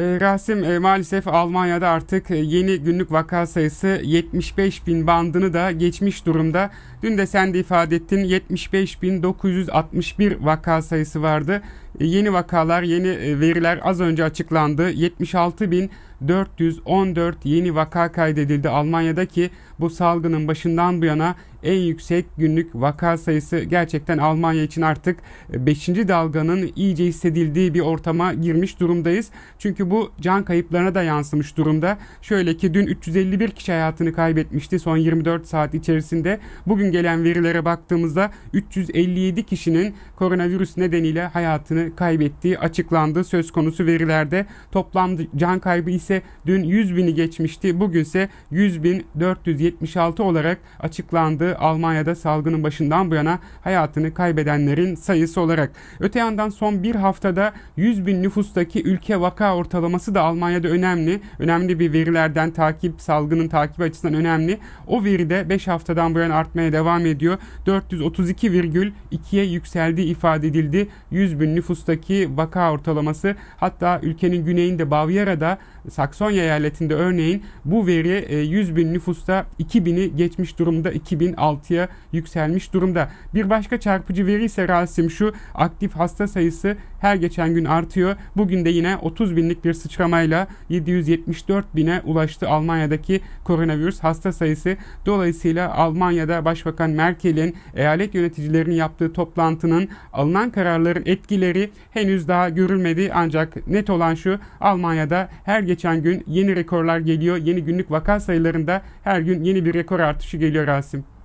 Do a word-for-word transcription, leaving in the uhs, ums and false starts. Rasim, maalesef Almanya'da artık yeni günlük vaka sayısı yetmiş beş bin bandını da geçmiş durumda. Dün de sen de ifade ettin, yetmiş beş bin dokuz yüz altmış bir vaka sayısı vardı. Yeni vakalar, yeni veriler az önce açıklandı. yetmiş altı bin dört yüz on dört yeni vaka kaydedildi Almanya'daki bu salgının başından bu yana en yüksek günlük vaka sayısı. Gerçekten Almanya için artık beşinci dalganın iyice hissedildiği bir ortama girmiş durumdayız. Çünkü bu can kayıplarına da yansımış durumda. Şöyle ki dün üç yüz elli bir kişi hayatını kaybetmişti son yirmi dört saat içerisinde. Bugün gelen verilere baktığımızda üç yüz elli yedi kişinin koronavirüs nedeniyle hayatını kaybettiği açıklandı söz konusu verilerde. Toplam can kaybı ise dün yüz bini geçmişti. Bugünse yüz bin dört yüz yetmiş altı olarak açıklandı. Almanya'da salgının başından bu yana hayatını kaybedenlerin sayısı olarak. Öte yandan son bir haftada yüz bin nüfustaki ülke vaka ortalaması da Almanya'da önemli. Önemli bir verilerden takip, salgının takibi açısından önemli. O veri de beş haftadan bu yana artmaya devam ediyor. dört yüz otuz iki virgül ikiye yükseldiği ifade edildi. yüz bin nüfustaki vaka ortalaması, hatta ülkenin güneyinde Bavyera'da, Saksonya eyaletinde örneğin bu veri yüz bin nüfusta iki bini geçmiş durumda, iki bin altıya yükselmiş durumda. Bir başka çarpıcı veri ise Rasim şu, aktif hasta sayısı her geçen gün artıyor. Bugün de yine otuz binlik bir sıçramayla yedi yüz yetmiş dört bine ulaştı Almanya'daki koronavirüs hasta sayısı. Dolayısıyla Almanya'da Başbakan Merkel'in eyalet yöneticilerinin yaptığı toplantının alınan kararların etkileri henüz daha görülmedi. Ancak net olan şu, Almanya'da her geçen gün yeni rekorlar geliyor. Yeni günlük vaka sayılarında her gün yeni bir rekor artışı geliyor Rasim.